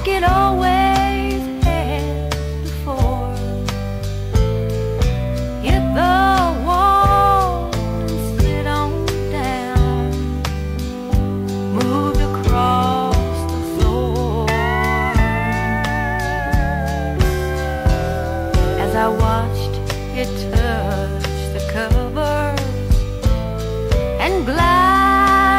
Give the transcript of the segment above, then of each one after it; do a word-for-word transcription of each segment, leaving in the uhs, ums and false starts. like it always had before. Hit the wall and slid on down, moved across the floor. As I watched it touch the covers and glide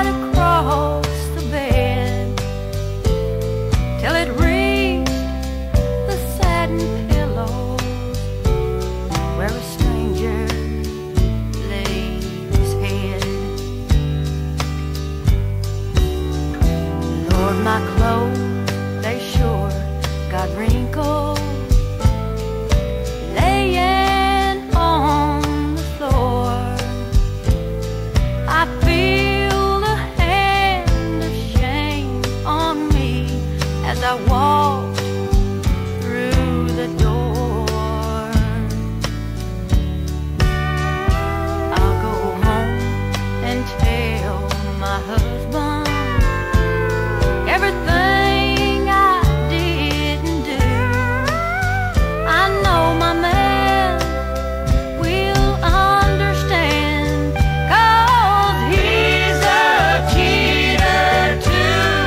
my clothes, they sure got wrinkled, laying on the floor. I feel the hand of shame on me as I walked through the door. I'll go home and tell my husband everything I didn't do. I know my man will understand, 'cause he's a cheater too.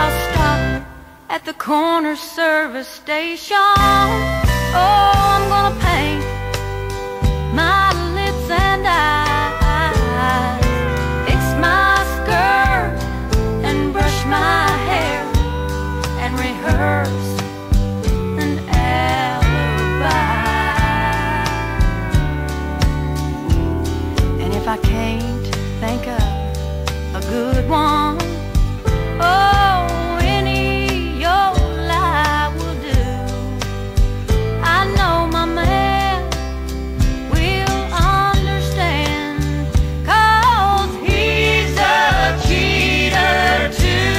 I'll stop at the corner service station. Oh, I'm gonna paint my lips and eyes, my hair, and rehearse an alibi. And if I can't think of a good one, oh, any your lie will do. I know my man will understand, 'cause he's a cheater too.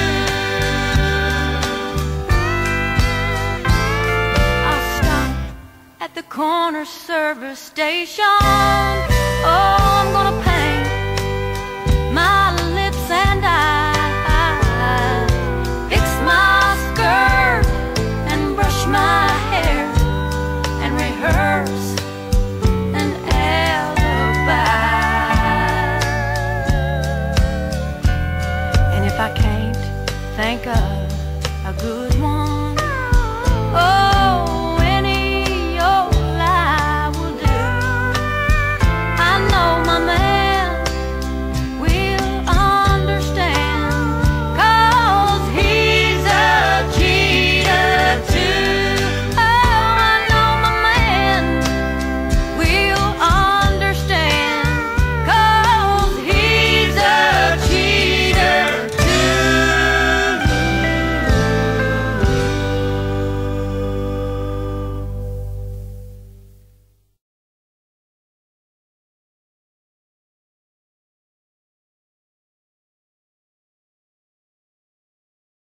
Corner service station. Oh, I'm gonna pass.